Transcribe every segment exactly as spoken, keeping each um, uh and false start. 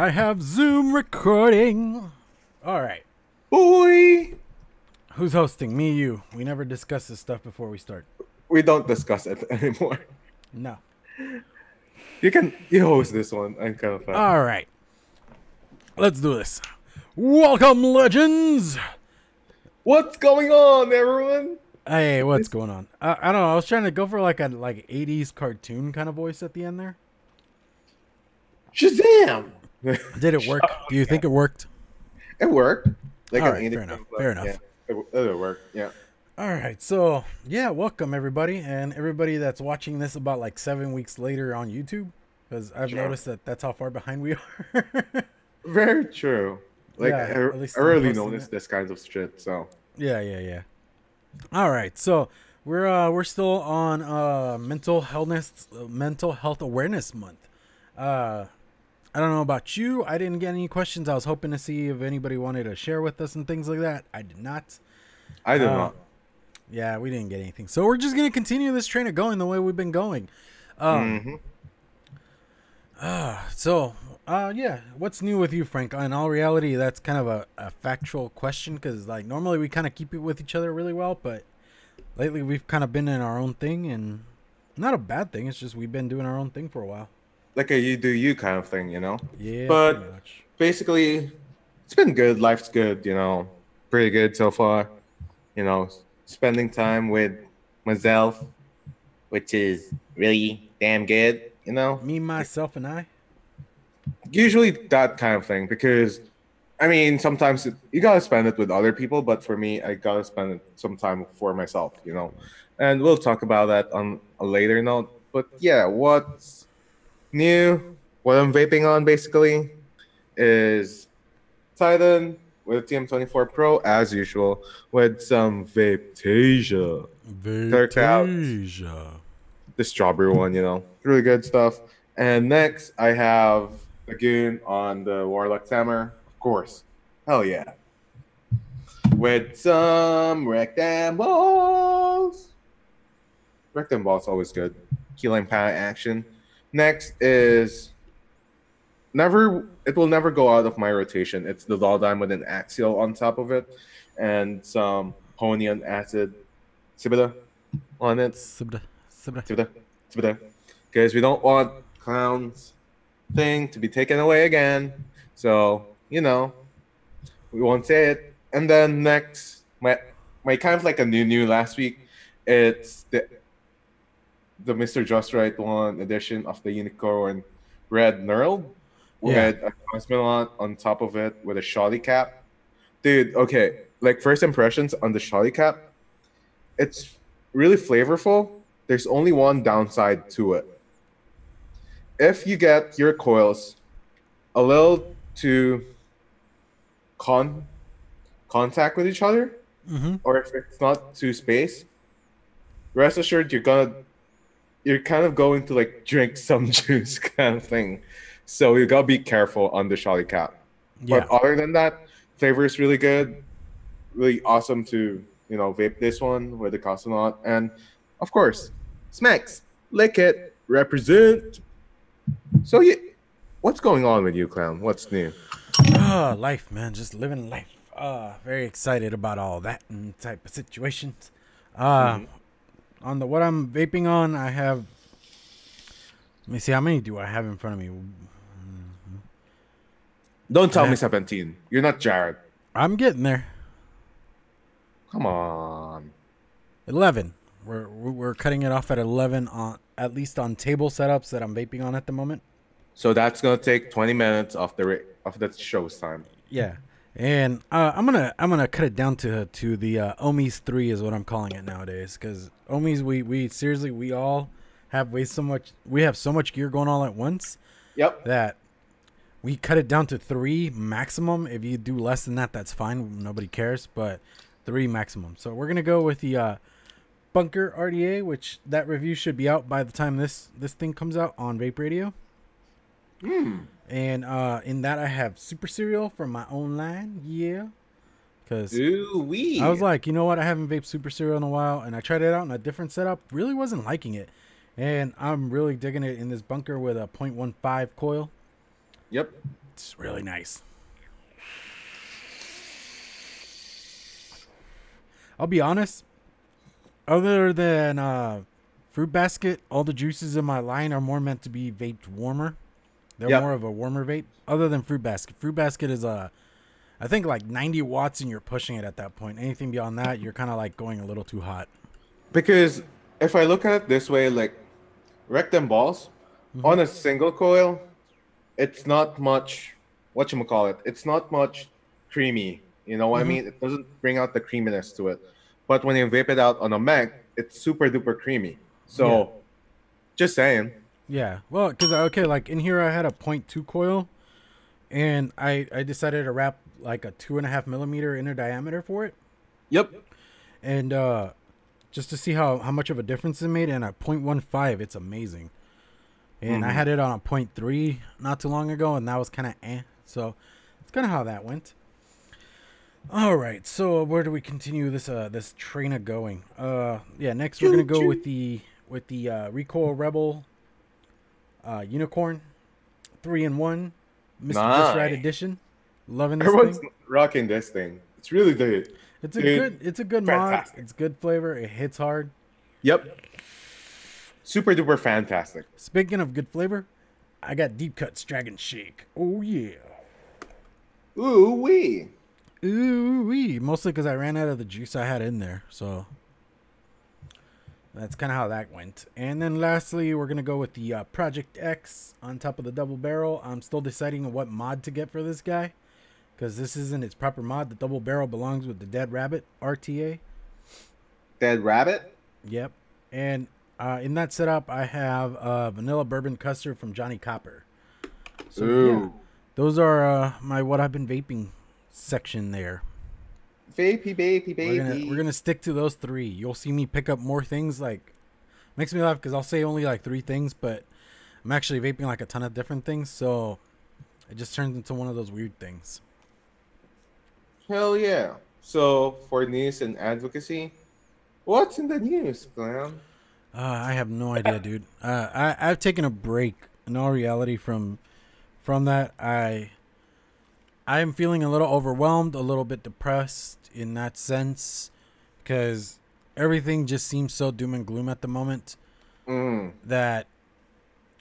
I have Zoom recording. All right. Boy. Who's hosting? Me, you. We never discuss this stuff before we start. We don't discuss it anymore. No. You can you host this one. I'm kind of fine. All right. Let's do this. Welcome, legends. What's going on, everyone? Hey, what's going on? I, I don't know. I was trying to go for like a like eighties cartoon kind of voice at the end there. Shazam! Did it work? Do you yeah. think it worked? It worked. Like All right, an fair enough. Fair yeah, enough. It, it'll work. Yeah. All right. So yeah, welcome everybody, and everybody that's watching this about like seven weeks later on YouTube, because I've sure. noticed that that's how far behind we are. Very true. Like yeah, I, I, I really notice this kind of shit. So yeah, yeah, yeah. All right. So we're uh, we're still on uh, mental health uh, mental health awareness month. Uh, I don't know about you. I didn't get any questions. I was hoping to see if anybody wanted to share with us and things like that. I did not. I did uh, not. Yeah, we didn't get anything. So we're just going to continue this train of going the way we've been going. Um, mm-hmm. uh, so, uh, yeah, what's new with you, Frank? In all reality, that's kind of a, a factual question because, like, normally we kind of keep it with each other really well. But lately we've kind of been in our own thing, and not a bad thing. It's just we've been doing our own thing for a while. Like a you do you kind of thing, you know? Yeah. But basically, it's been good. Life's good, you know? Pretty good so far. You know, spending time with myself, which is really damn good, you know? Me, myself, and I? Usually that kind of thing because, I mean, sometimes it, you got to spend it with other people. But for me, I got to spend it some time for myself, you know? And we'll talk about that on a later note. But yeah, what's new, what I'm vaping on basically is Titan with T M twenty-four Pro as usual with some Vapetasia. Vapetasia. The strawberry one, you know, really good stuff. And next, I have Lagoon on the Warlock's Hammer, of course. Hell yeah. With some rectangles. Rectangles always good. Keyline palette action. Next is never, it will never go out of my rotation. It's the Doll Dime with an Axial on top of it and some Honian Acid Sibida on it. Sibida. Sibida. Sibida. Sibida. Because we don't want Clown's thing to be taken away again. So, you know, we won't say it. And then next, my, my kind of like a new, new last week, it's the the Mister Just Right one edition of the Unicorn Red knurled yeah. with a cosmonaut on top of it with a shoddy cap. Dude, okay, like first impressions on the shoddy cap, it's really flavorful. There's only one downside to it. If you get your coils a little too con contact with each other, mm-hmm. or if it's not too spaced, rest assured you're gonna You're kind of going to like drink some juice kind of thing, so you gotta be careful on the shoddy cap. Yeah. But other than that, flavor is really good, really awesome to you know vape this one with the cosmonaut, and of course, smacks, lick it, represent. So yeah, what's going on with you, Clown? What's new? Ah, oh, life, man, just living life. Ah, oh, very excited about all that and type of situations. Um. Uh, mm-hmm. On the what I'm vaping on, I have. Let me see how many do I have in front of me. Don't tell have, me seventeen. You're not Jared. I'm getting there. Come on. Eleven. We're we're cutting it off at eleven on at least on table setups that I'm vaping on at the moment. So that's gonna take twenty minutes off the of the show's time. Yeah, and uh, I'm gonna I'm gonna cut it down to to the uh, Ohmies three is what I'm calling it nowadays because. Ohmies, we we seriously we all have way so much we have so much gear going all at once. Yep. That we cut it down to three maximum. If you do less than that, that's fine. Nobody cares, but three maximum. So we're gonna go with the uh, Bunker R D A, which that review should be out by the time this this thing comes out on Vape Radio. Mm. And uh, in that I have Super Cereal from my own line. Yeah. Ooh-wee. I was like, you know what? I haven't vaped Super Cereal in a while, and I tried it out in a different setup. Really wasn't liking it, and I'm really digging it in this bunker with a point one five coil. Yep. It's really nice. I'll be honest, other than uh, Fruit Basket, all the juices in my line are more meant to be vaped warmer. They're yep. more of a warmer vape, other than Fruit Basket. Fruit Basket is, uh, I think, like ninety watts, and you're pushing it at that point. Anything beyond that, you're kind of like going a little too hot. Because if I look at it this way, like Wreck Them Balls, mm-hmm. on a single coil, it's not much, whatchamacallit, it's not much creamy. You know what mm-hmm. I mean? It doesn't bring out the creaminess to it. But when you vape it out on a mech, it's super duper creamy. So yeah. just saying. Yeah, well, because, okay, like in here I had a point two coil, and I, I decided to wrap like a two and a half millimeter inner diameter for it. Yep. And uh, just to see how, how much of a difference it made, and at point one five, it's amazing. And mm-hmm. I had it on a point three not too long ago, and that was kind of eh. So that's kind of how that went. All right, so where do we continue this uh, this train of going? Uh, yeah, next we're going to go with the, with the uh, Recoil Rebel. Uh, Unicorn, three in one, Mister Nice. Just Right edition, loving this Everyone's thing. Rocking this thing. It's really good. It's a dude, good. It's a good fantastic. mod. It's good flavor. It hits hard. Yep. Super duper fantastic. Speaking of good flavor, I got Deep Cuts Dragon Shake. Oh yeah. Ooh wee. Ooh wee. Mostly because I ran out of the juice I had in there, so. That's kind of how that went. And then lastly, we're going to go with the uh, Project X on top of the double barrel. I'm still deciding what mod to get for this guy, because this isn't its proper mod. The double barrel belongs with the Dead Rabbit R T A. Dead Rabbit? Yep. And uh, in that setup, I have uh, Vanilla Bourbon Custard from Johnny Copper. So, Ooh. Yeah, those are uh, my what I've been vaping section there. Vapey, baby, baby. We're gonna, we're gonna stick to those three. You'll see me pick up more things. Like, makes me laugh because I'll say only like three things, but I'm actually vaping like a ton of different things. So it just turns into one of those weird things. Hell yeah! So for news and advocacy, what's in the news, Clown? Uh, I have no idea, dude. Uh, I I've taken a break. In all reality, from from that, I I am feeling a little overwhelmed, a little bit depressed. In that sense, because everything just seems so doom and gloom at the moment mm. that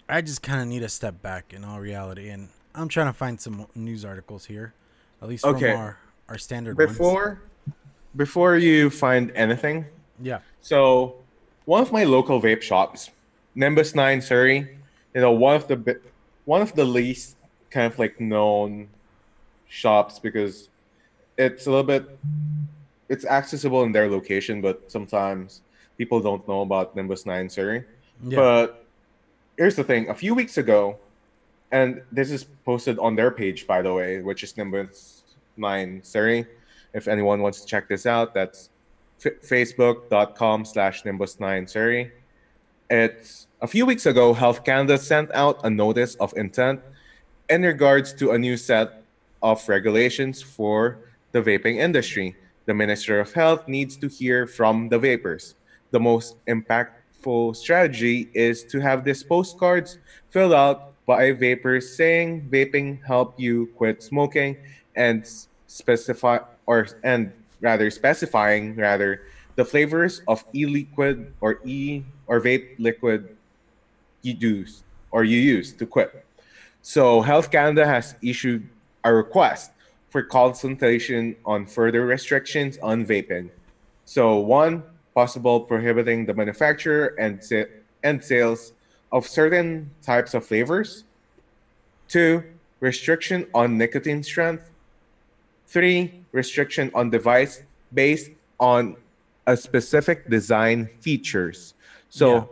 I just kind of need a step back in all reality. And I'm trying to find some news articles here, at least okay. from our, our standard before, ones. Before you find anything. Yeah. So one of my local vape shops, Nimbus nine Surrey, you know, one of the, one of the least kind of like known shops because it's a little bit, it's accessible in their location, but sometimes people don't know about Nimbus nine Surrey. Yeah. But here's the thing. A few weeks ago, and this is posted on their page, by the way, which is Nimbus nine Surrey. If anyone wants to check this out, that's facebook.com slash Nimbus nine Surrey. It's a few weeks ago, Health Canada sent out a notice of intent in regards to a new set of regulations for the vaping industry. The Minister of Health needs to hear from the vapers. The most impactful strategy is to have these postcards filled out by vapers saying vaping help you quit smoking, and specify or and rather specifying rather the flavors of e-liquid or e or vape liquid you use or you use to quit. So Health Canada has issued a request for consultation on further restrictions on vaping. So one, possible prohibiting the manufacture and, sa and sales of certain types of flavors. Two, restriction on nicotine strength. Three, restriction on device based on a specific design features. So yeah.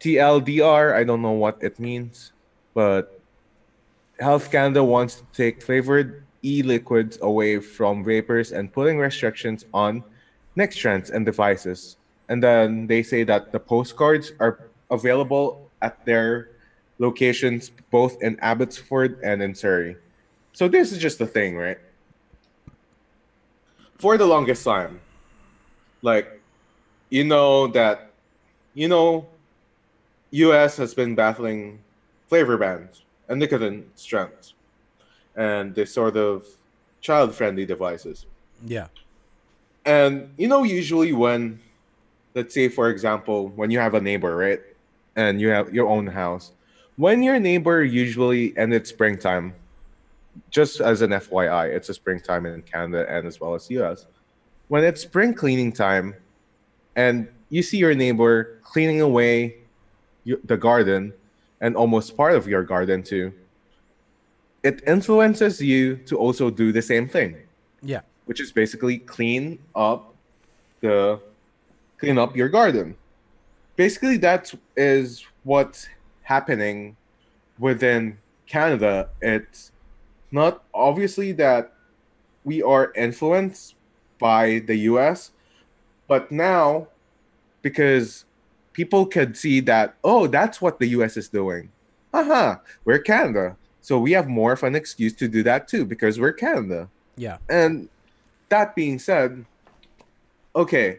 T L D R, I don't know what it means, but Health Canada wants to take flavored e-liquids away from vapors and putting restrictions on next trends and devices. And then they say that the postcards are available at their locations, both in Abbotsford and in Surrey. So this is just the thing, right? For the longest time, like, you know that, you know, U S has been battling flavor bans and nicotine strands, and they're sort of child-friendly devices. Yeah. And, you know, usually when, let's say, for example, when you have a neighbor, right, and you have your own house, when your neighbor usually, and it's springtime, just as an F Y I, it's a springtime in Canada and as well as U S, when it's spring cleaning time and you see your neighbor cleaning away the garden and almost part of your garden too, it influences you to also do the same thing. Yeah. Which is basically clean up the clean up your garden. Basically, that is what's happening within Canada. It's not obviously that we are influenced by the U S, but now because people could see that, oh, that's what the U S is doing. Aha, we're Canada. So we have more of an excuse to do that too because we're Canada. Yeah. And that being said, okay,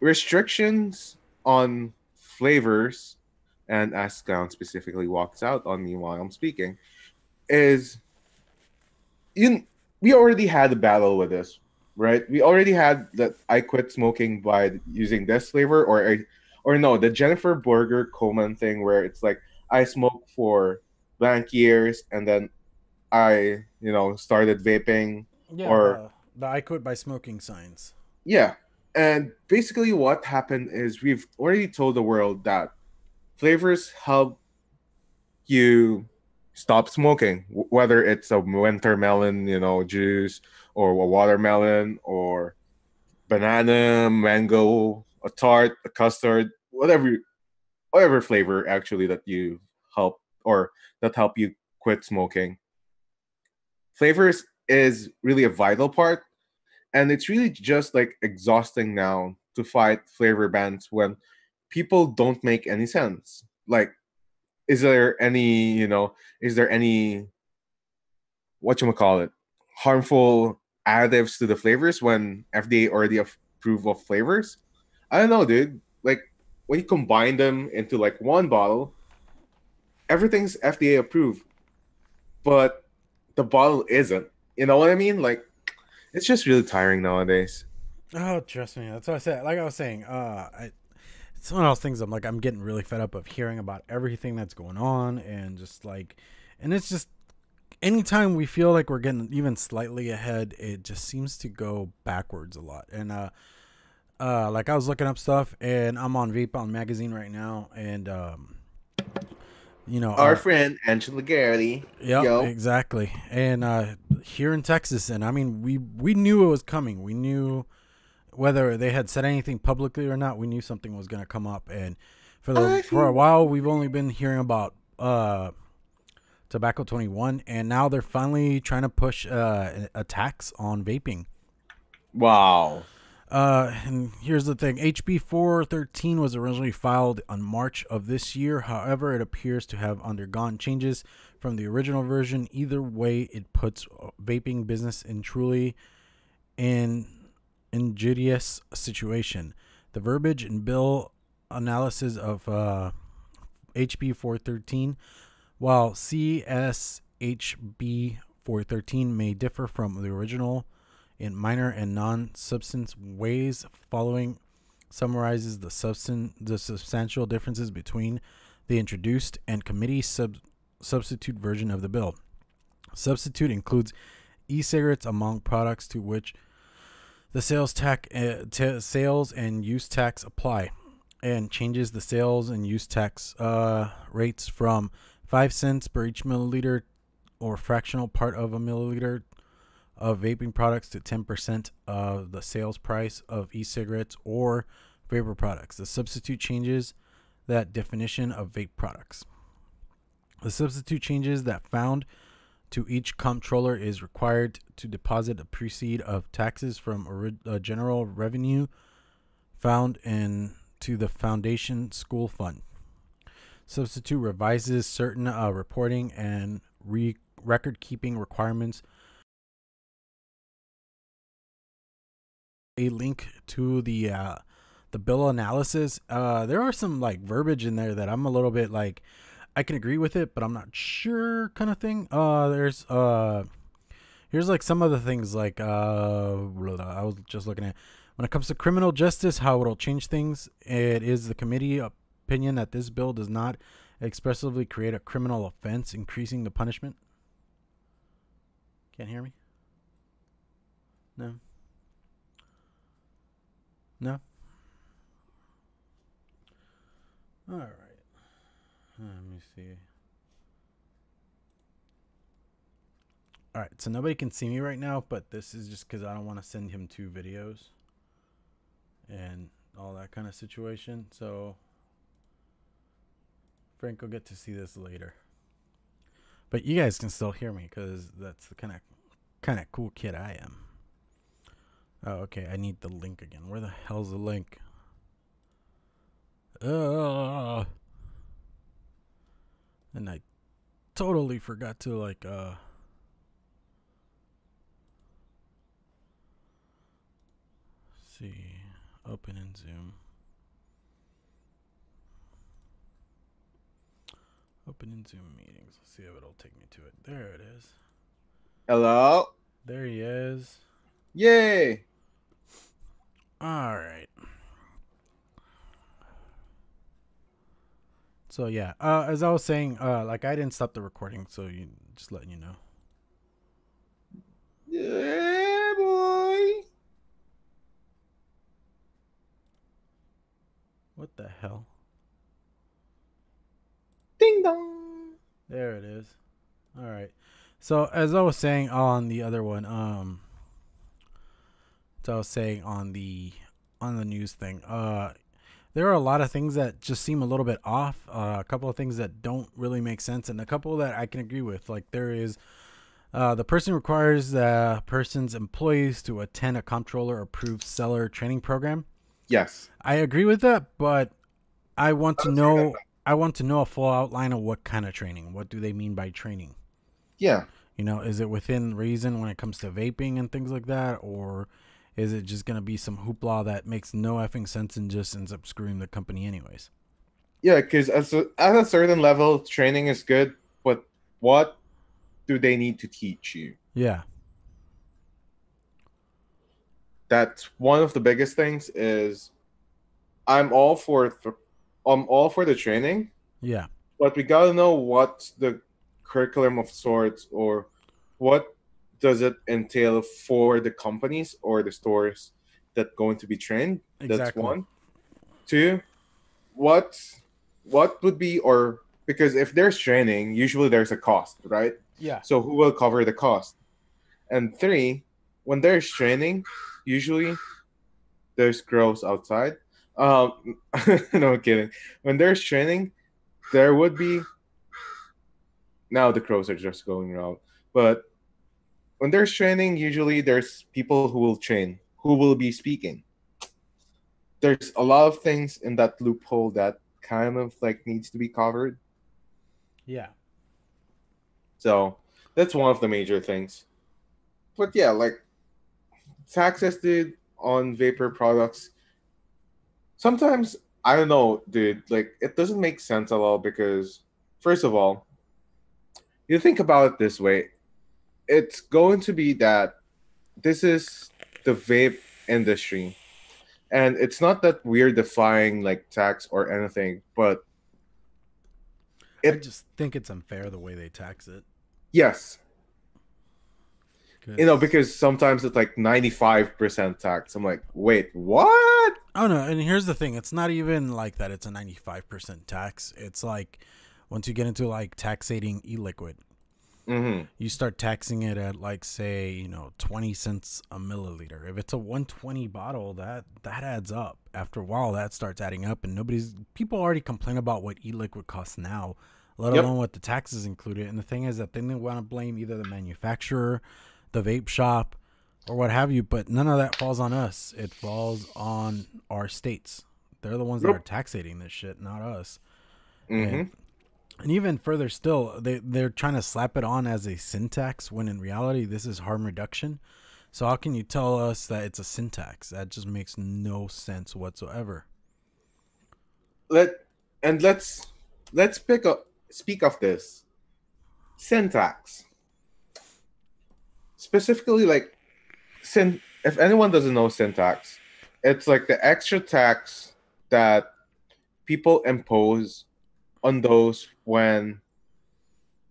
restrictions on flavors, and as Clown specifically walks out on me while I'm speaking, is in, we already had a battle with this, right? We already had that I quit smoking by using this flavor, or, or no, the Jennifer Berger Coleman thing where it's like, I smoked for blank years and then I, you know, started vaping. Yeah, or uh, the I quit by smoking signs. Yeah. And basically what happened is we've already told the world that flavors help you stop smoking, whether it's a winter melon, you know, juice, or a watermelon, or banana, mango, a tart, a custard, whatever, whatever flavor actually that you help or that help you quit smoking. Flavors is really a vital part. And it's really just like exhausting now to fight flavor bans when people don't make any sense. Like, is there any, you know, is there any, whatchamacallit, harmful additives to the flavors when F D A already approve of flavors? I don't know, dude. Like, when you combine them into like one bottle, everything's F D A approved, but the bottle isn't. You know what I mean? Like, it's just really tiring nowadays. Oh, trust me. That's what I said. Like I was saying, uh, I, it's one of those things I'm like, I'm getting really fed up of hearing about everything that's going on, and just like, and it's just anytime we feel like we're getting even slightly ahead, it just seems to go backwards a lot. And uh, uh, like I was looking up stuff, and I'm on Vapound magazine right now, and um, you know, our uh, friend Angela Garrity. Yeah, exactly. And uh. here in Texas, and I mean, we we knew it was coming. We knew, whether they had said anything publicly or not, we knew something was going to come up. And for the, for a while, we've only been hearing about uh, Tobacco twenty-one, and now they're finally trying to push uh, a tax on vaping. Wow. Uh, and here's the thing. H B four thirteen was originally filed on March of this year. However, it appears to have undergone changes from the original version. Either way, it puts vaping business in truly an injurious situation. The verbiage and bill analysis of uh, H B four thirteen, while C S H B four thirteen may differ from the original in minor and non-substance ways, following summarizes the substance, the substantial differences between the introduced and committee sub substitute version of the bill. Substitute includes e-cigarettes among products to which the sales tax, uh, t sales and use tax apply, and changes the sales and use tax uh, rates from five cents per each milliliter or fractional part of a milliliter of vaping products to ten percent of the sales price of e-cigarettes or vapor products. The substitute changes that definition of vape products. The substitute changes that found to each comptroller is required to deposit a precede of taxes from a general revenue found in to the foundation school fund. Substitute revises certain uh, reporting and re record keeping requirements. A link to the uh the bill analysis. Uh there are some like verbiage in there that I'm a little bit like, I can agree with it, but I'm not sure kind of thing. Uh, there's, uh, here's like some of the things like, uh, I was just looking at when it comes to criminal justice, how it'll change things. It is the committee opinion that this bill does not expressively create a criminal offense, increasing the punishment. Can't hear me? No. No. All right. Let me see. All right. So nobody can see me right now, but this is just because I don't want to send him two videos and all that kind of situation. So Frank will get to see this later. But you guys can still hear me because that's the kind of kind of cool kid I am. Oh, okay. I need the link again. Where the hell's the link? Uh, and I totally forgot to like, uh, see, open in Zoom. Open in Zoom meetings. Let's see if it'll take me to it. There it is. Hello. There he is. Yay. All right. So yeah, uh, as I was saying, uh, like I didn't stop the recording, so you, just letting you know. Yeah, boy. What the hell? Ding dong. There it is. All right. So as I was saying on the other one, um, so I was saying on the on the news thing, uh. There are a lot of things that just seem a little bit off, uh, a couple of things that don't really make sense, and a couple that I can agree with. Like there is uh, the person requires the person's employees to attend a comptroller approved seller training program. Yes. I agree with that, but I want to know I want to know a full outline of what kind of training. What do they mean by training? Yeah. You know, is it within reason when it comes to vaping and things like that, or is it just going to be some hoopla that makes no effing sense and just ends up screwing the company anyways? Yeah, because at a, at a certain level, training is good, but what do they need to teach you? Yeah. That's one of the biggest things is I'm all for th I'm all for the training. Yeah. But we got to know what's the curriculum of sorts or what does it entail for the companies or the stores that going to be trained? Exactly. That's one. Two, what what would be, or because if there's training, usually there's a cost, right? Yeah. So who will cover the cost? And three, when there's training, usually there's girls outside. Um, no, I'm kidding. When there's training, there would be. Now the crows are just going around, but. When there's training, usually there's people who will train, who will be speaking. There's a lot of things in that loophole that kind of like needs to be covered. Yeah. So that's one of the major things. But yeah, like taxes, dude, on vapor products. Sometimes, I don't know, dude, like it doesn't make sense at all because first of all, you think about it this way. It's going to be that this is the vape industry, and it's not that we're defying like tax or anything, but it, I just think it's unfair the way they tax it. Yes. Cause... you know, because sometimes it's like ninety-five percent tax. I'm like, wait, what? Oh no. And here's the thing. It's not even like that. It's a ninety-five percent tax. It's like once you get into like taxating e-liquid, mm-hmm. you start taxing it at like say you know twenty cents a milliliter. If it's a one twenty bottle, that that adds up after a while. That starts adding up, and nobody's people already complain about what e-liquid costs now, let yep. alone what the taxes included. And the thing is that they didn't want to blame either the manufacturer, the vape shop, or what have you, but none of that falls on us. It falls on our states. They're the ones yep. that are taxating this shit, not us. Mm-hmm. And And even further still, they, they're trying to slap it on as a sin tax when in reality, this is harm reduction. So how can you tell us that it's a sin tax? That just makes no sense whatsoever. Let, and let's, let's pick up, speak of this, syntax. Specifically, like, sin if anyone doesn't know syntax, it's like the extra tax that people impose on those when,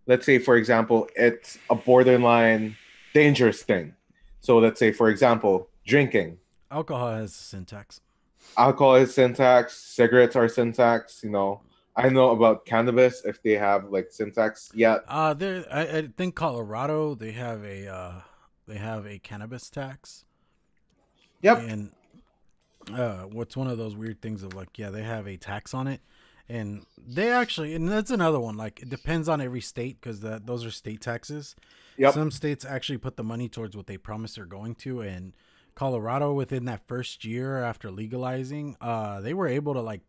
let's say, for example, it's a borderline dangerous thing. So let's say, for example, drinking. Alcohol has syntax. Alcohol is syntax. Cigarettes are syntax. You know, I know about cannabis if they have like syntax yet. Uh, there. I, I think Colorado they have a uh, they have a cannabis tax. Yep. And uh, what's one of those weird things of like, yeah, they have a tax on it, and they actually, and that's another one. Like it depends on every state because that those are state taxes. Yep. Some states actually put the money towards what they promise they're going to, and Colorado within that first year after legalizing, uh, they were able to like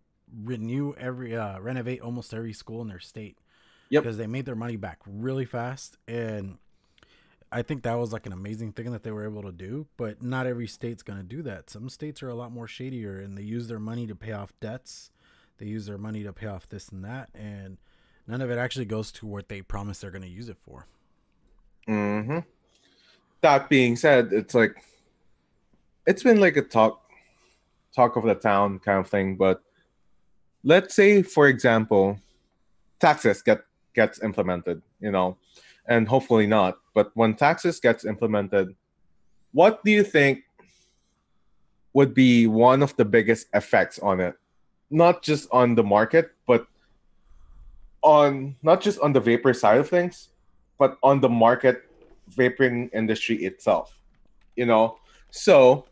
renew every, uh, renovate almost every school in their state. Yep. Because they made their money back really fast. And I think that was like an amazing thing that they were able to do, but not every state's going to do that. Some states are a lot more shadier and they use their money to pay off debts. They use their money to pay off this and that. And none of it actually goes to what they promise they're going to use it for. Mm-hmm. That being said, it's like, it's been like a talk, talk of the town kind of thing. But let's say, for example, taxes get gets implemented, you know, and hopefully not. But when taxes gets implemented, what do you think would be one of the biggest effects on it? Not just on the market, but on not just on the vapor side of things, but on the market vaporing industry itself, you know. So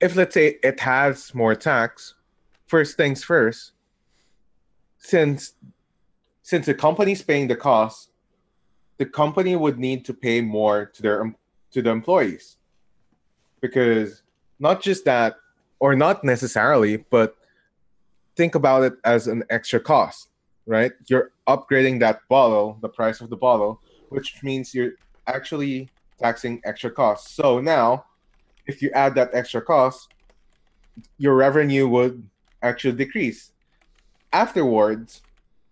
if, let's say, it has more tax, first things first, since since the company's paying the cost, the company would need to pay more to their to the employees. Because not just that, or not necessarily, but think about it as an extra cost, right? You're upgrading that bottle, the price of the bottle, which means you're actually taxing extra costs. So now, if you add that extra cost, your revenue would actually decrease. Afterwards,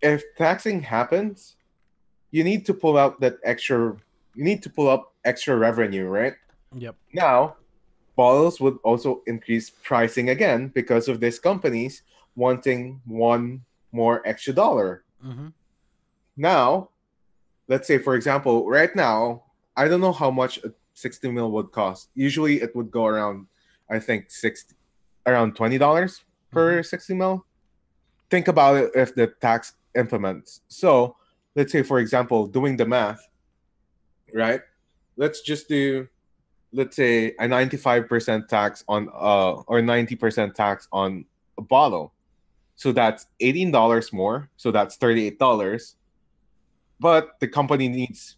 if taxing happens, you need to pull out that extra, you need to pull up extra revenue, right? Yep. Now, bottles would also increase pricing again because of these companies wanting one more extra dollar. Mm-hmm. Now, let's say, for example, right now, I don't know how much sixty mil would cost. Usually it would go around, I think, sixty, around twenty dollars mm-hmm. per sixty mil. Think about it if the tax implements. So let's say, for example, doing the math, right? Let's just do, let's say, a ninety-five percent tax on, uh, or ninety percent tax on a bottle. So that's eighteen dollars more. So that's thirty-eight dollars. But the company needs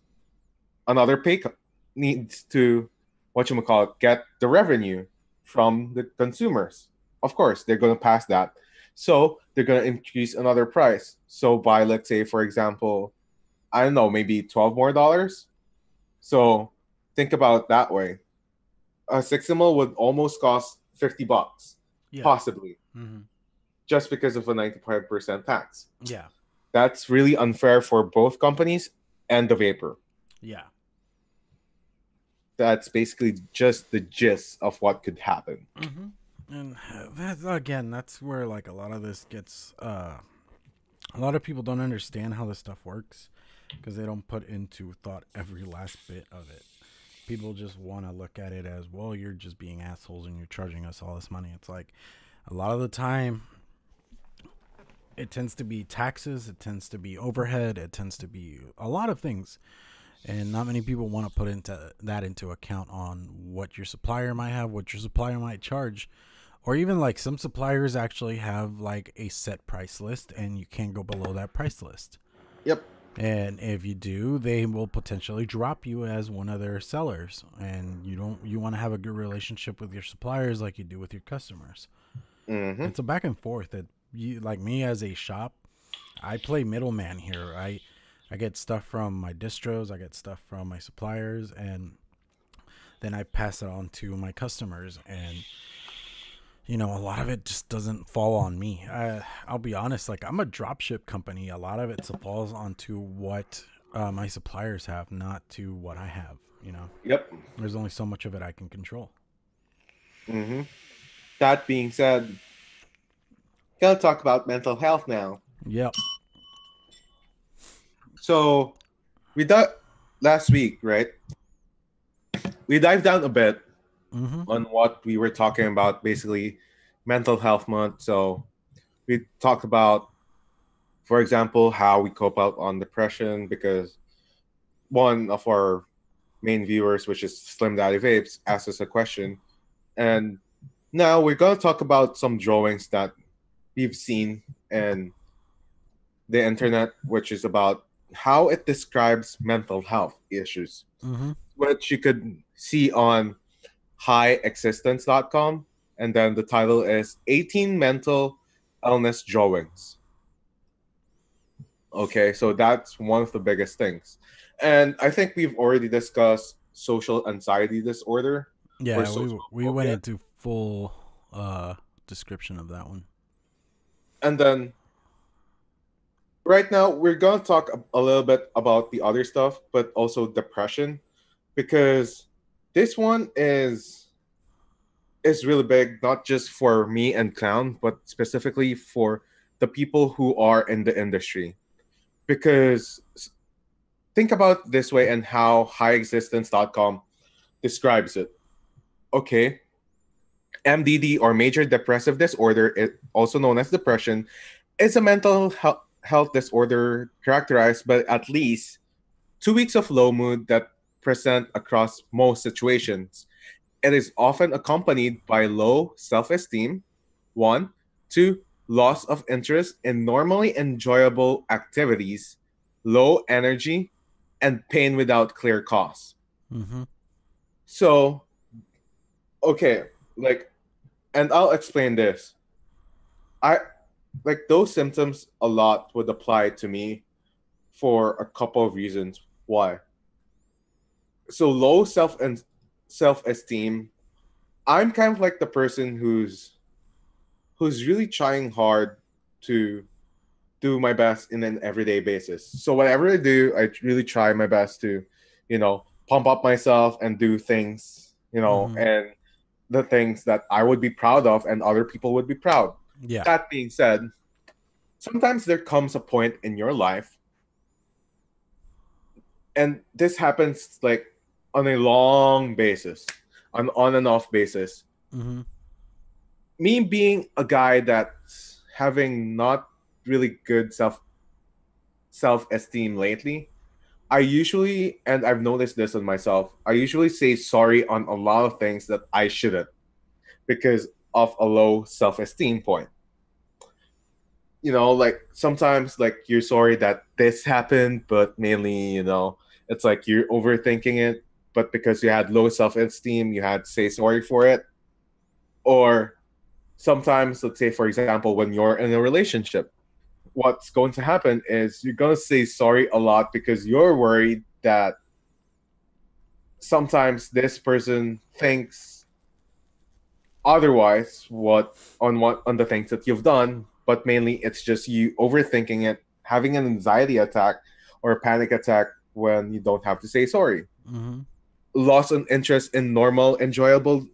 another pay cut. Needs to whatchamacallit get the revenue from the consumers. Of course, they're going to pass that. So they're going to increase another price. So by, let's say, for example, I don't know, maybe twelve more dollars. So think about it that way. A six M L would almost cost fifty bucks, yeah. Possibly, mm-hmm. just because of a ninety-five percent tax. Yeah. That's really unfair for both companies and the vapor. Yeah. That's basically just the gist of what could happen. Mm-hmm. And that's, again, that's where like a lot of this gets, uh, a lot of people don't understand how this stuff works because they don't put into thought every last bit of it. People just want to look at it as, well, you're just being assholes and you're charging us all this money. It's like a lot of the time it tends to be taxes. It tends to be overhead. It tends to be a lot of things. And not many people want to put into that into account on what your supplier might have, what your supplier might charge. Or even like some suppliers actually have like a set price list and you can't go below that price list. Yep. And if you do, they will potentially drop you as one of their sellers. And you don't, you want to have a good relationship with your suppliers like you do with your customers. Mm-hmm. It's a back and forth that you, like me as a shop, I play middleman here. I, I get stuff from my distros, I get stuff from my suppliers, and then I pass it on to my customers. And you know, a lot of it just doesn't fall on me. Uh, I'll be honest, like, I'm a dropship company. A lot of it falls onto what uh, my suppliers have, not to what I have, you know? Yep. There's only so much of it I can control. Mm-hmm. That being said, gotta talk about mental health now. Yep. So, we did last week, right? We dived down a bit mm-hmm. on what we were talking about, basically mental health month. So we talked about, for example, how we cope out on depression, because one of our main viewers, which is Slim Daddy Vapes, asked us a question. And now we're going to talk about some drawings that we've seen and the internet, which is about how it describes mental health issues, mm-hmm. which you could see on high existence dot com. And then the title is eighteen Mental Illness Drawings. Okay, so that's one of the biggest things. And I think we've already discussed social anxiety disorder. Yeah, we, we went into full uh, description of that one. And then right now, we're going to talk a little bit about the other stuff, but also depression, because this one is, is really big, not just for me and Clown, but specifically for the people who are in the industry. Because think about this way and how high existence dot com describes it. Okay, M D D, or major depressive disorder, also known as depression, is a mental health health disorder characterized by at least two weeks of low mood that present across most situations. It is often accompanied by low self-esteem, one, two, loss of interest in normally enjoyable activities, low energy, and pain without clear cause. Mm-hmm. So, okay, like, and I'll explain this. I... Like, those symptoms a lot would apply to me for a couple of reasons why. So low self and self-esteem, I'm kind of like the person who's who's really trying hard to do my best in an everyday basis. So whatever I do, I really try my best to, you know, pump up myself and do things, you know, mm-hmm. and the things that I would be proud of and other people would be proud. Yeah. That being said, sometimes there comes a point in your life, and this happens like on a long basis, an on and off basis. Mm-hmm. Me being a guy that's having not really good self self-esteem lately, I usually, and I've noticed this on myself, I usually say sorry on a lot of things that I shouldn't, because of a low self-esteem point. You know, like sometimes like you're sorry that this happened, but mainly, you know, it's like you're overthinking it, but because you had low self-esteem, you had to say sorry for it. Or sometimes, let's say, for example, when you're in a relationship, what's going to happen is you're going to say sorry a lot because you're worried that sometimes this person thinks otherwise what on what on the things that you've done, but mainly it's just you overthinking it, having an anxiety attack or a panic attack when you don't have to say sorry. Mm-hmm. Loss of interest in normal enjoyable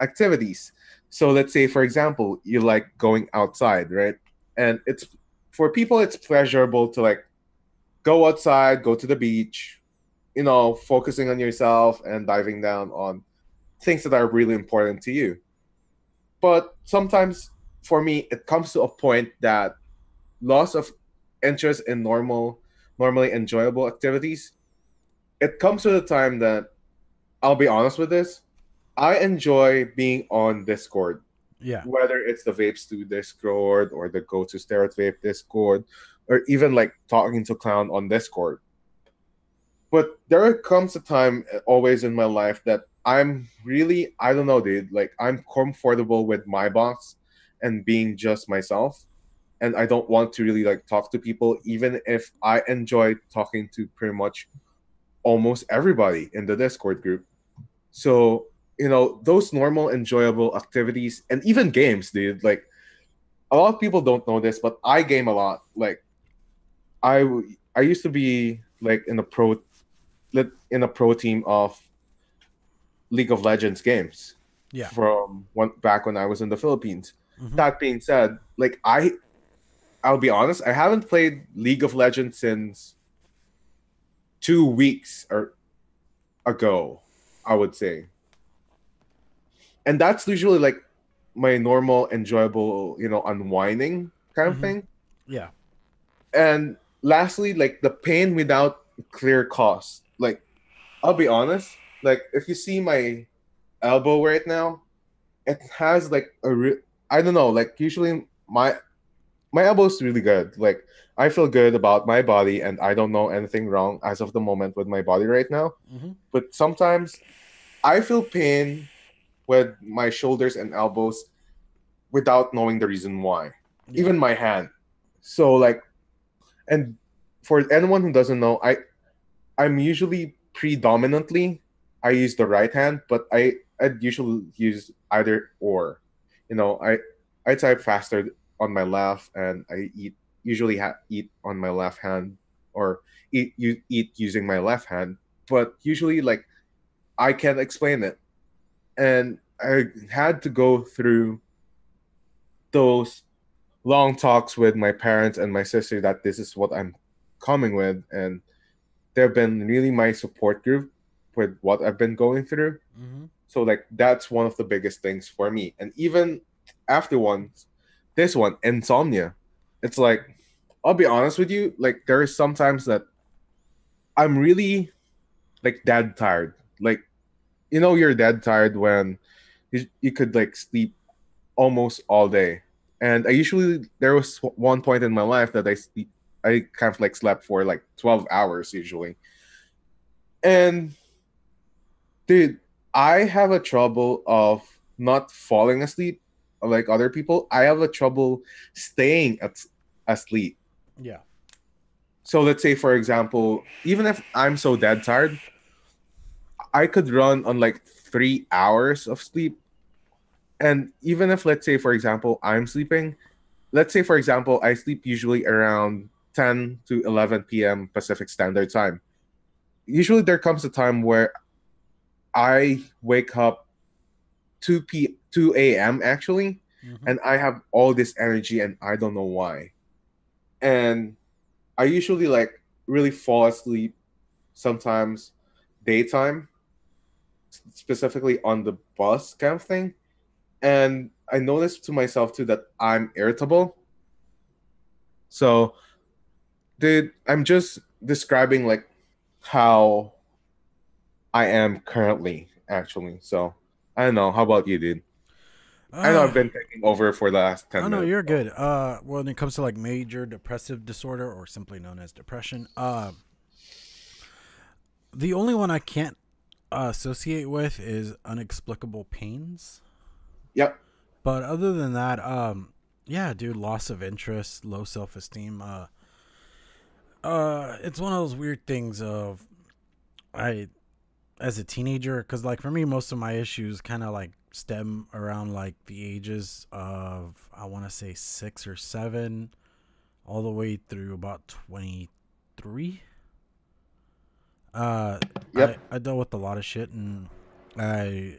activities. So let's say, for example, you like going outside, right? And it's for people, it's pleasurable to like go outside, go to the beach, you know, focusing on yourself and diving down on things that are really important to you. But sometimes, for me, it comes to a point that loss of interest in normal, normally enjoyable activities, it comes to the time that, I'll be honest with this, I enjoy being on Discord. Yeah. Whether it's the Vapes two Discord or the Go to Stare at Vape Discord, or even like talking to Clown on Discord. But there comes a time always in my life that I'm really, I don't know, dude, like I'm comfortable with my box and being just myself. And I don't want to really like talk to people, even if I enjoy talking to pretty much almost everybody in the Discord group. So you know, those normal, enjoyable activities and even games, dude. Like, a lot of people don't know this, but I game a lot. Like, I I used to be like in a pro, in a pro team of League of Legends games. Yeah. From one back when I was in the Philippines. Mm-hmm. That being said, like I, I'll be honest, I haven't played League of Legends since two weeks or ago, I would say. And that's usually like my normal, enjoyable, you know, unwinding kind of mm-hmm. thing. Yeah. And lastly, like the pain without clear cause. Like, I'll be honest, like if you see my elbow right now, it has like a re- I don't know, like usually my my elbow's really good. Like I feel good about my body and I don't know anything wrong as of the moment with my body right now. Mm-hmm. But sometimes I feel pain with my shoulders and elbows without knowing the reason why. Yeah. Even my hand. So like, and for anyone who doesn't know, I I'm usually predominantly I use the right hand, but I I'd usually use either or. You know, I I type faster on my left, and I eat usually ha- eat on my left hand, or eat you eat using my left hand. But usually, like, I can't explain it, and I had to go through those long talks with my parents and my sister that this is what I'm coming with, and they've been really my support group with what I've been going through. Mm-hmm. So like that's one of the biggest things for me. And even after one, this one, insomnia, it's like, I'll be honest with you, like there is sometimes that I'm really like dead tired. Like, you know, you're dead tired when you, you could like sleep almost all day. And I usually, there was one point in my life that I sleep, I kind of like slept for like twelve hours usually. And dude, I have a trouble of not falling asleep like other people. I have a trouble staying at, asleep. Yeah. So let's say, for example, even if I'm so dead tired, I could run on like three hours of sleep. And even if, let's say, for example, I'm sleeping, let's say, for example, I sleep usually around ten to eleven p.m. Pacific Standard Time. Usually there comes a time where I wake up two p two a.m. actually, mm-hmm. and I have all this energy and I don't know why. And I usually like really fall asleep sometimes daytime, specifically on the bus kind of thing. And I noticed to myself too that I'm irritable. So, dude, I'm just describing like how I am currently, actually. So, I don't know. How about you, dude? Uh, I know I've been taking over for the last ten minutes. Oh, no, you're good. Uh, well, when it comes to like major depressive disorder, or simply known as depression, uh, the only one I can't uh, associate with is unexplicable pains. Yep. But other than that, um, yeah, dude, loss of interest, low self-esteem. Uh, uh, it's one of those weird things of I... as a teenager, because like for me, most of my issues kind of like stem around like the ages of, I want to say six or seven, all the way through about twenty-three. Uh, yep. I, I dealt with a lot of shit, and I,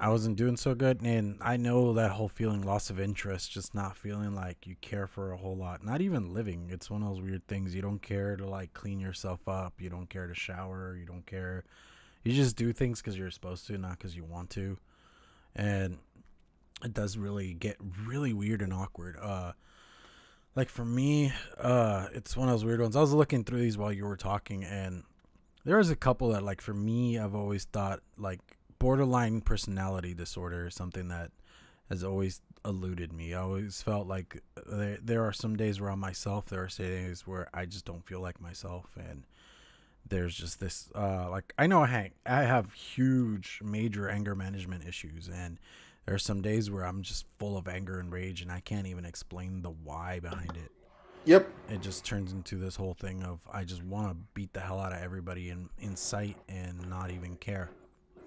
I wasn't doing so good. And I know that whole feeling, loss of interest, just not feeling like you care for a whole lot, not even living. It's one of those weird things. You don't care to like clean yourself up. You don't care to shower. You don't care. You just do things because you're supposed to, not because you want to. And it does really get really weird and awkward. Uh, like for me, uh, it's one of those weird ones. I was looking through these while you were talking, and there was a couple that like for me, I've always thought like borderline personality disorder is something that has always eluded me. I always felt like there, there are some days where I'm myself. There are days where I just don't feel like myself, and there's just this uh like I know I hang I have huge major anger management issues, and there are some days where I'm just full of anger and rage and I can't even explain the why behind it. Yep. It just turns into this whole thing of I just want to beat the hell out of everybody in, in sight and not even care.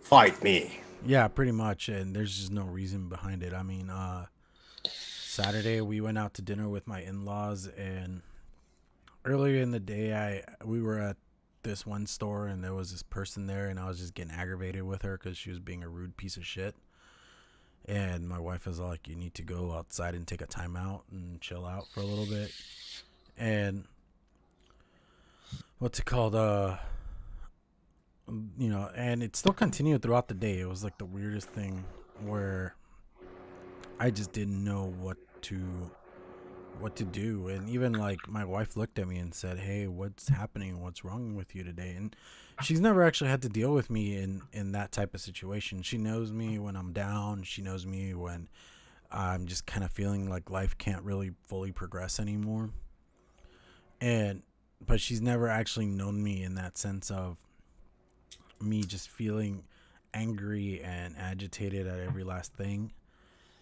Fight me. Yeah, pretty much. And there's just no reason behind it. I mean, uh, Saturday we went out to dinner with my in-laws, and earlier in the day, I we were at this one store, and there was this person there, and I was just getting aggravated with her because she was being a rude piece of shit. And my wife is like, you need to go outside and take a time out and chill out for a little bit. And what's it called? Uh, you know, and it still continued throughout the day. It was like the weirdest thing where I just didn't know what to, what to do. And even like my wife looked at me and said, hey, what's happening? What's wrong with you today? And she's never actually had to deal with me in, in that type of situation. She knows me when I'm down. She knows me when I'm just kind of feeling like life can't really fully progress anymore. And, but she's never actually known me in that sense of me just feeling angry and agitated at every last thing.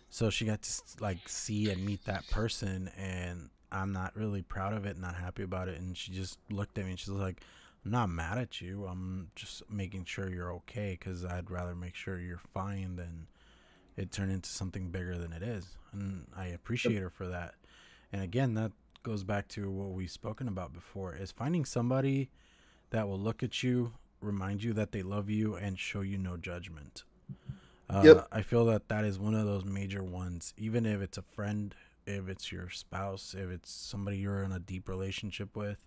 So she got to like see and meet that person, and I'm not really proud of it, not happy about it. And she just looked at me and she's like, I'm not mad at you. I'm just making sure you're okay, because I'd rather make sure you're fine than it turn into something bigger than it is. And I appreciate her for that. And again, that goes back to what we've spoken about before, is finding somebody that will look at you, remind you that they love you, and show you no judgment. Uh, yep. I feel that that is one of those major ones, even if it's a friend, if it's your spouse, if it's somebody you're in a deep relationship with,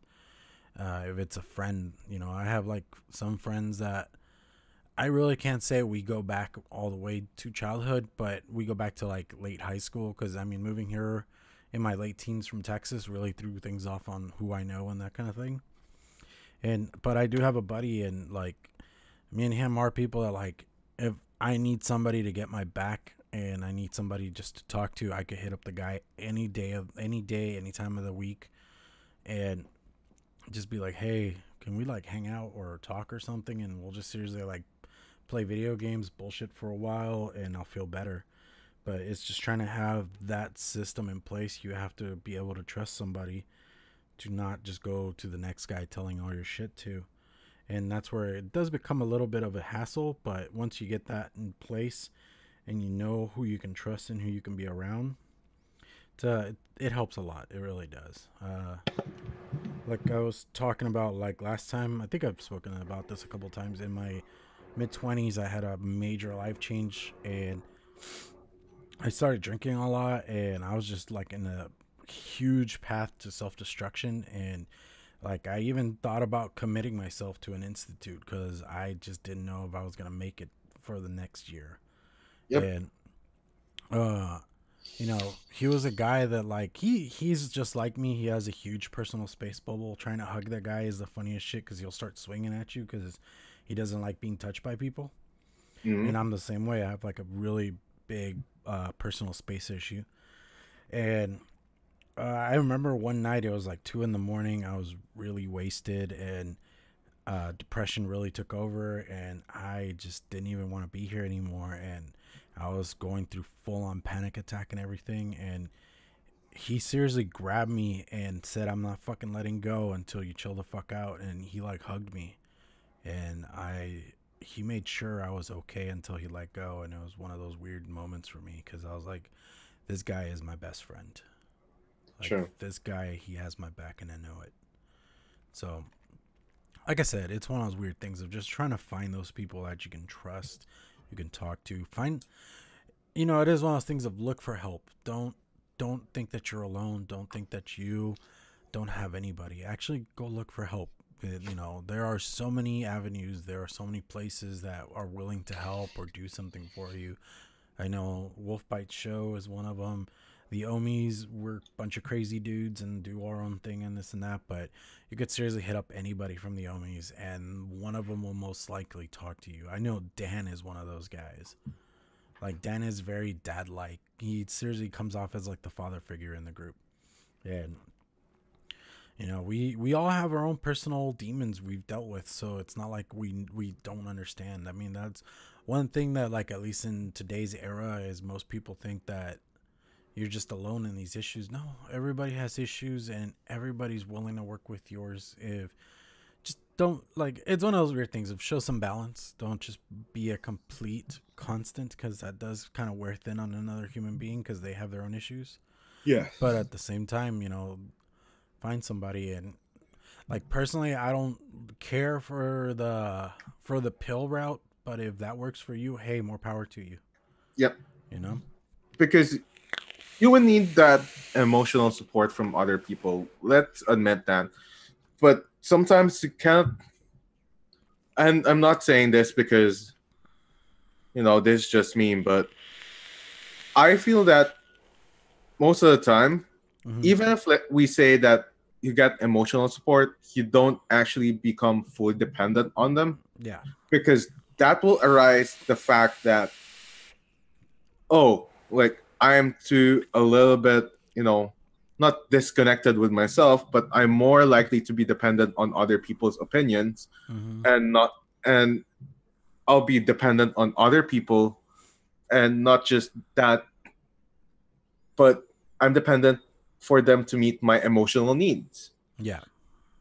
uh, if it's a friend. You know, I have like some friends that I really can't say we go back all the way to childhood, but we go back to like late high school, because I mean, moving here in my late teens from Texas really threw things off on who I know and that kind of thing. And, but I do have a buddy, and like me and him are people that, like, if I need somebody to get my back and I need somebody just to talk to, I could hit up the guy any day of any day, any time of the week, and just be like, hey, can we like hang out or talk or something? And we'll just seriously like play video games, bullshit for a while, and I'll feel better. But it's just trying to have that system in place. You have to be able to trust somebody to not just go to the next guy telling all your shit to. And that's where it does become a little bit of a hassle. But once you get that in place and you know who you can trust and who you can be around, it's, uh, it, it helps a lot. It really does. Uh, like I was talking about like last time, I think I've spoken about this a couple times. In my mid twenties, I had a major life change, and I started drinking a lot, and I was just like in a huge path to self-destruction. And like, I even thought about committing myself to an institute, because I just didn't know if I was going to make it for the next year. Yep. And, uh, you know, he was a guy that like, he, he's just like me. He has a huge personal space bubble. Trying to hug that guy is the funniest shit, because he'll start swinging at you because he doesn't like being touched by people. Mm-hmm. And I'm the same way. I have like a really big uh personal space issue. And uh, I remember one night, it was like two in the morning, I was really wasted, and uh depression really took over, and I just didn't even want to be here anymore, and I was going through full-on panic attack and everything. And he seriously grabbed me and said, I'm not fucking letting go until you chill the fuck out. And he like hugged me, and I he made sure I was okay until he let go. And it was one of those weird moments for me, because I was like, this guy is my best friend. Like, sure. This guy, he has my back, and I know it. So like I said, it's one of those weird things of just trying to find those people that you can trust, you can talk to. Find, you know, it is one of those things of look for help. Don't, don't think that you're alone. Don't think that you don't have anybody. Actually go look for help. You know, there are so many avenues, there are so many places that are willing to help or do something for you. I know Wolf Bite Show is one of them. The Ohmies, we're a bunch of crazy dudes and do our own thing and this and that, but you could seriously hit up anybody from the Ohmies, and one of them will most likely talk to you. I know Dan is one of those guys. Like, Dan is very dad-like. He seriously comes off as like the father figure in the group. And you know, we, we all have our own personal demons we've dealt with, so it's not like we we don't understand. I mean, that's one thing that, like, at least in today's era, is most people think that you're just alone in these issues. No, everybody has issues, and everybody's willing to work with yours. If just don't, like, it's one of those weird things of show some balance. Don't just be a complete constant, because that does kind of wear thin on another human being because they have their own issues. Yeah. But at the same time, you know, find somebody. And like, personally, I don't care for the for the pill route, but if that works for you, hey, more power to you. Yep. You know? Because you would need that emotional support from other people. Let's admit that. But sometimes you can't, and I'm not saying this because, you know, this is just me, but I feel that most of the time, mm-hmm. even if we say that you get emotional support, you don't actually become fully dependent on them. Yeah. Because that will arise the fact that, oh, like, I am too a little bit, you know, not disconnected with myself, but I'm more likely to be dependent on other people's opinions, mm-hmm. and not, and I'll be dependent on other people, and not just that, but I'm dependent for them to meet my emotional needs. Yeah.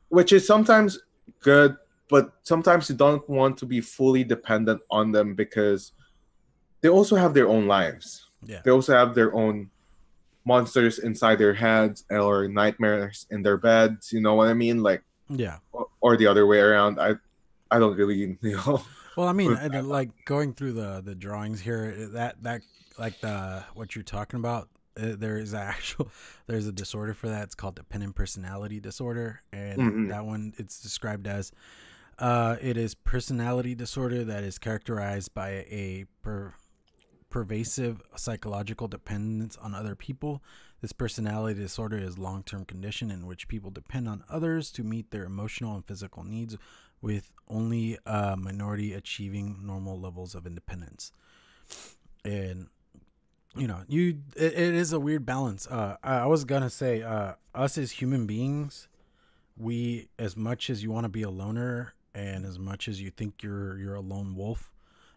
Which is sometimes good, but sometimes you don't want to be fully dependent on them because they also have their own lives. Yeah. They also have their own monsters inside their heads or nightmares in their beds. You know what I mean? Like, yeah. Or, or the other way around. I, I don't really know. Well, I mean, like, going through the the drawings here, that that like the what you're talking about, uh, there is actual there's a disorder for that. It's called dependent personality disorder, and mm-hmm. that one it's described as. Uh, it is personality disorder that is characterized by a per, pervasive psychological dependence on other people. This personality disorder is a long-term condition in which people depend on others to meet their emotional and physical needs, with only a minority achieving normal levels of independence. And, you know, you it, it is a weird balance. Uh, I, I was going to say, uh, us as human beings, we, as much as you want to be a loner, and as much as you think you're you're a lone wolf,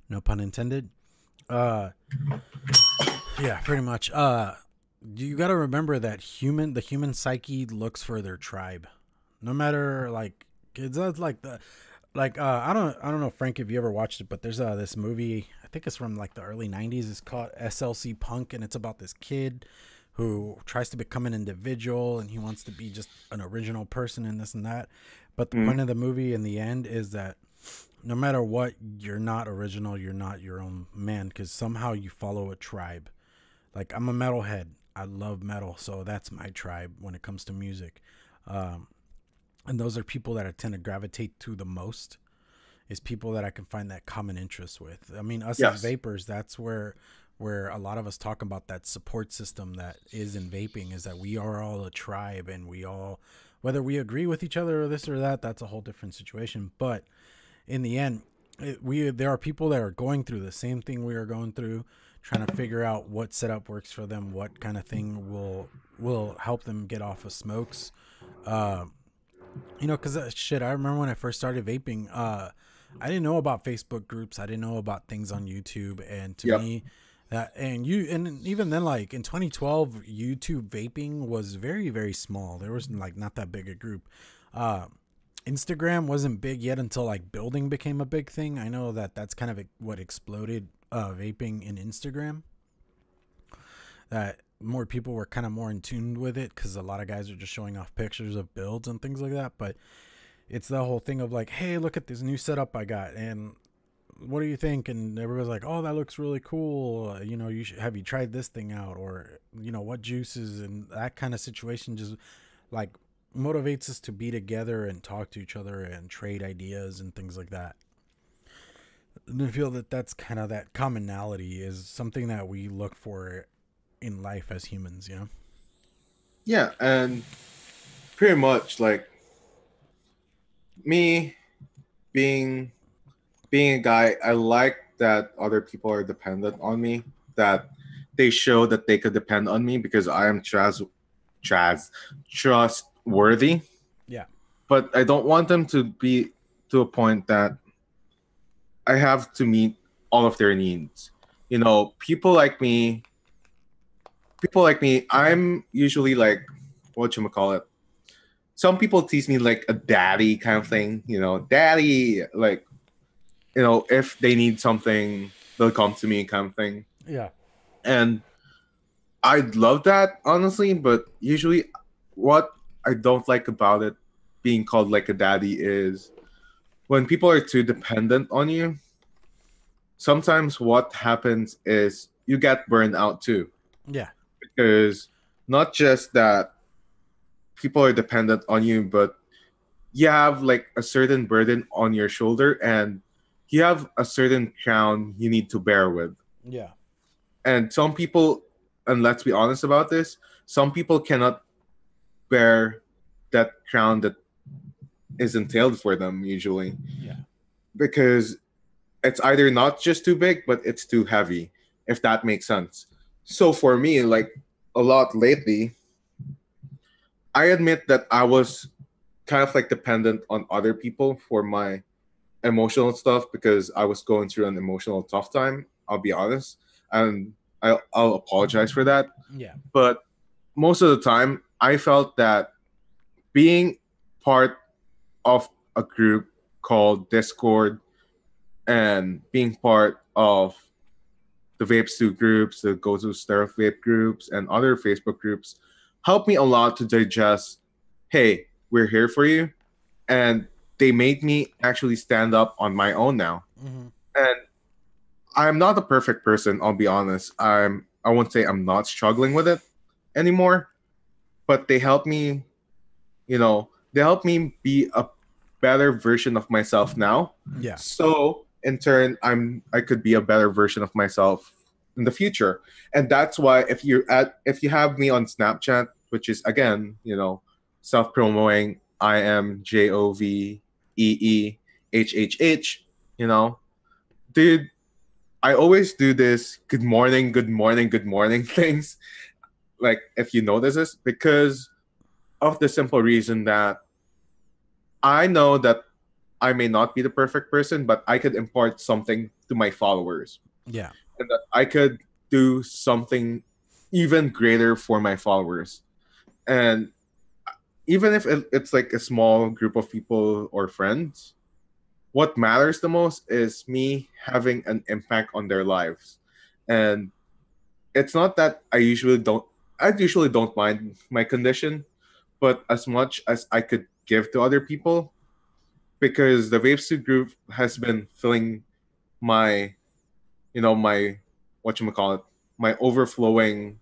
no pun intended, uh, yeah, pretty much. Uh, you got to remember that human the human psyche looks for their tribe, no matter, like, it's like the like uh, I don't I don't know, Frank, if you ever watched it, but there's uh, this movie, I think it's from like the early nineties. It's called S L C Punk, and it's about this kid who tries to become an individual, and he wants to be just an original person and this and that. But the mm. point of the movie in the end is that no matter what, you're not original. You're not your own man, because somehow you follow a tribe. Like, I'm a metalhead. I love metal, so that's my tribe when it comes to music. Um, and those are people that I tend to gravitate to the most, is people that I can find that common interest with. I mean, us yes. as vapors, that's where... where a lot of us talk about that support system that is in vaping, is that we are all a tribe, and we all, whether we agree with each other or this or that, that's a whole different situation. But in the end, it, we, there are people that are going through the same thing we are going through, trying to figure out what setup works for them, what kind of thing will, will help them get off of smokes. Uh, you know, cause uh, shit, I remember when I first started vaping, uh, I didn't know about Facebook groups. I didn't know about things on YouTube. And to yep. me, Uh, and you and even then, like, in twenty twelve, YouTube vaping was very, very small. There was, like, not that big a group. Uh, Instagram wasn't big yet until, like, building became a big thing. I know that that's kind of what exploded uh, vaping in Instagram. That more people were kind of more in tune with it, because a lot of guys are just showing off pictures of builds and things like that. But it's the whole thing of, like, hey, look at this new setup I got. And what do you think? And everybody's like, oh, that looks really cool. Uh, you know, you should, have you tried this thing out? Or, you know, what juices? And that kind of situation just, like, motivates us to be together and talk to each other and trade ideas and things like that. And I feel that that's kind of, that commonality is something that we look for in life as humans, you know? Yeah. And pretty much, like, me being... Being a guy, I like that other people are dependent on me, that they show that they could depend on me, because I am trust, trust, trustworthy. Yeah. But I don't want them to be to a point that I have to meet all of their needs. You know, people like me, people like me, I'm usually like, whatchamacallit, some people tease me like a daddy kind of thing, you know, daddy, like, you know, if they need something, they'll come to me kind of thing. Yeah. And I'd love that, honestly, but usually what I don't like about it being called like a daddy is when people are too dependent on you, sometimes what happens is you get burned out too. Yeah. Because not just that people are dependent on you, but you have like a certain burden on your shoulder and you have a certain crown you need to bear with. Yeah. And some people, and let's be honest about this, some people cannot bear that crown that is entailed for them usually. Yeah. Because it's either not just too big, but it's too heavy, if that makes sense. So for me, like a lot lately, I admit that I was kind of like dependent on other people for my emotional stuff because I was going through an emotional tough time, I'll be honest. And I'll, I'll apologize for that. Yeah. But most of the time, I felt that being part of a group called Discord and being part of the Vapes two groups, the Go to Stereo Vape groups, and other Facebook groups helped me a lot to digest, hey, we're here for you. And they made me actually stand up on my own now. Mm-hmm. And I'm not a perfect person, I'll be honest. I'm, I won't say I'm not struggling with it anymore, but they helped me, you know, they helped me be a better version of myself now. Yeah. So in turn, I'm I could be a better version of myself in the future. And that's why if you're at if you have me on Snapchat, which is again, you know, self-promoting, I am J O V E E H H H, you know, dude. I always do this good morning, good morning, good morning things, like if you notice this, because of the simple reason that I know that I may not be the perfect person, but I could impart something to my followers. Yeah. And that I could do something even greater for my followers. And even if it's like a small group of people or friends, what matters the most is me having an impact on their lives. And it's not that I usually don't, I usually don't mind my condition, but as much as I could give to other people, because the Vape two group has been filling my, you know, my, whatchamacallit, my overflowing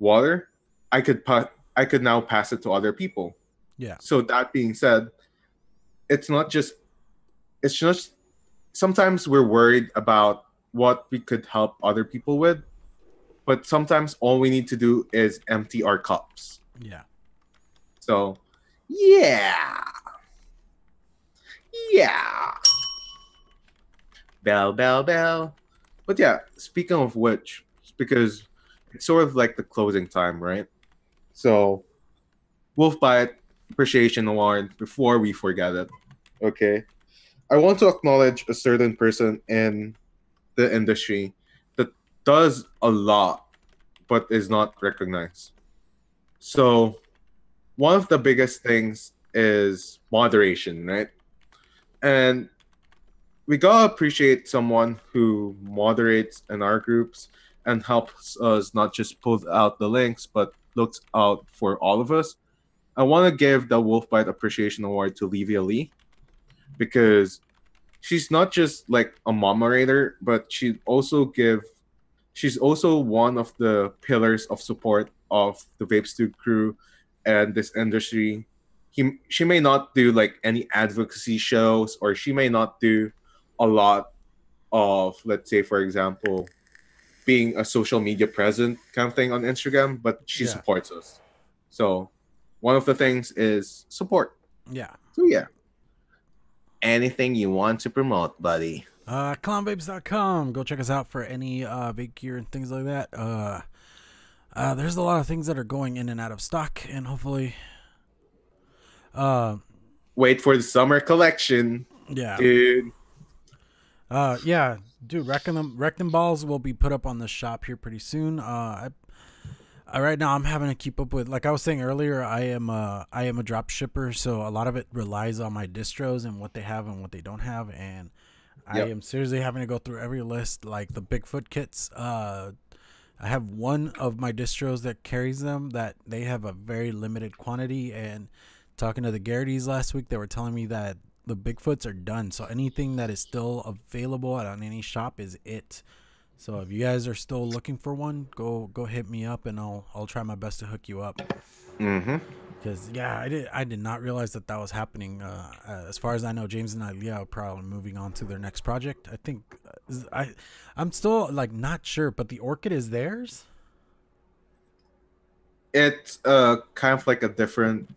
water, I could, pa- I could now pass it to other people. Yeah. So that being said, it's not just, It's just sometimes we're worried about what we could help other people with, but sometimes all we need to do is empty our cups. Yeah. So, yeah. Yeah. Bell, bell, bell. But yeah, speaking of which, because it's sort of like the closing time, right? So, Wolf Bite Appreciation Award, before we forget it, okay? I want to acknowledge a certain person in the industry that does a lot but is not recognized. So one of the biggest things is moderation, right? And we gotta appreciate someone who moderates in our groups and helps us not just pull out the links but looks out for all of us. I want to give the Wolf Bite Appreciation Award to Livia Lee, because she's not just like a moderator, but she also give she's also one of the pillars of support of the Vape two crew and this industry. He, she may not do like any advocacy shows, or she may not do a lot of, let's say for example, being a social media present kind of thing on Instagram, but she yeah. supports us. So one of the things is support. Yeah. So yeah. Anything you want to promote, buddy? Uh, clown babes dot com. Go check us out for any uh, vape gear and things like that. Uh, uh, there's a lot of things that are going in and out of stock, and hopefully... Uh, Wait for the summer collection. Yeah. Dude. Uh, yeah, dude, Wreck them, Wreck them Balls will be put up on the shop here pretty soon. Uh, I, Uh, right now, I'm having to keep up with, like I was saying earlier, I am a, I am a drop shipper, so a lot of it relies on my distros and what they have and what they don't have, and yep. I am seriously having to go through every list, like the Bigfoot kits. Uh, I have one of my distros that carries them, that they have a very limited quantity, and talking to the Garrity's last week, they were telling me that the Bigfoots are done, so anything that is still available on any shop is it. So if you guys are still looking for one, go go hit me up and I'll I'll try my best to hook you up. Mm-hmm. Because yeah, I did I did not realize that that was happening. Uh, as far as I know, James and Ilea are probably moving on to their next project. I think I I'm still like not sure, but the Orchid is theirs. It's uh kind of like a different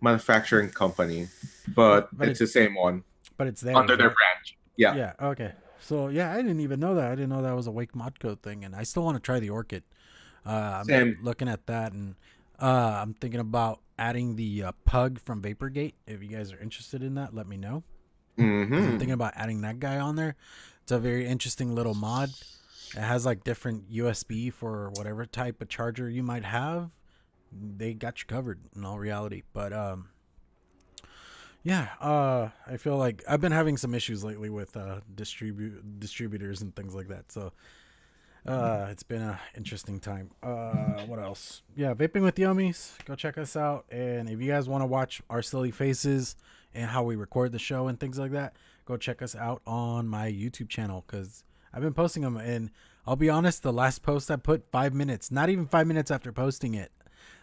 manufacturing company, but, but it's, it's the same one. But it's theirs, under right? their branch. Yeah. Yeah. Okay. So, yeah, I didn't even know that. I didn't know that was a Wake Modco thing, and I still want to try the Orchid. Uh, I'm Same. looking at that, and uh, I'm thinking about adding the uh, Pug from VaporGate. If you guys are interested in that, let me know. Mm-hmm. I'm thinking about adding that guy on there. It's a very interesting little mod. It has, like, different U S B for whatever type of charger you might have. They got you covered in all reality, but... um Yeah, uh, I feel like I've been having some issues lately with uh, distribu distributors and things like that. So uh, it's been an interesting time. Uh, what else? Yeah, Vaping with the Ohmies. Go check us out. And if you guys want to watch our silly faces and how we record the show and things like that, go check us out on my YouTube channel, because I've been posting them. And I'll be honest, the last post I put five minutes, not even five minutes after posting it,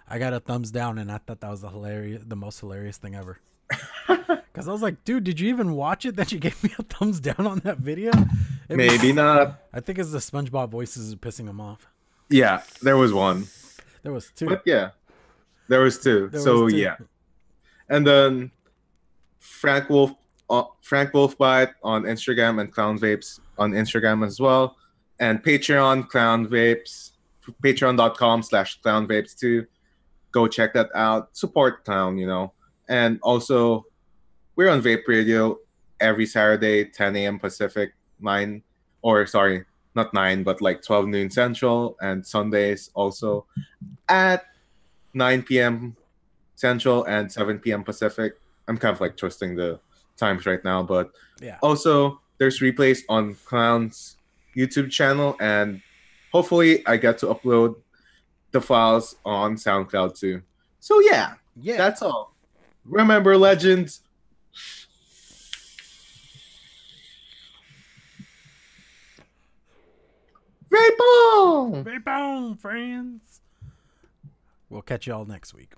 I got a thumbs down, and I thought that was the hilarious, the most hilarious thing ever. Because I was like, dude, did you even watch it that you gave me a thumbs down on that video? It Maybe was, not. I think it's the SpongeBob voices pissing him off. Yeah, there was one. There was two. But yeah, there was two. There so was two. yeah, and then Frank Wolf, uh, Frank Wolf Bite on Instagram, and Clown Vapes on Instagram as well, and Patreon Clown Vapes, patreon dot com slash clown vapes too. Go check that out. Support Clown, you know. And also, we're on Vape Radio every Saturday, ten A M Pacific, nine, or sorry, not nine, but like twelve noon Central, and Sundays also at nine P M Central and seven P M Pacific. I'm kind of like twisting the times right now, but yeah. Also, there's replays on Clown's YouTube channel, and hopefully I get to upload the files on SoundCloud too. So yeah, yeah. That's all. Remember, legends. Vape on! Vape on, friends. We'll catch y'all next week.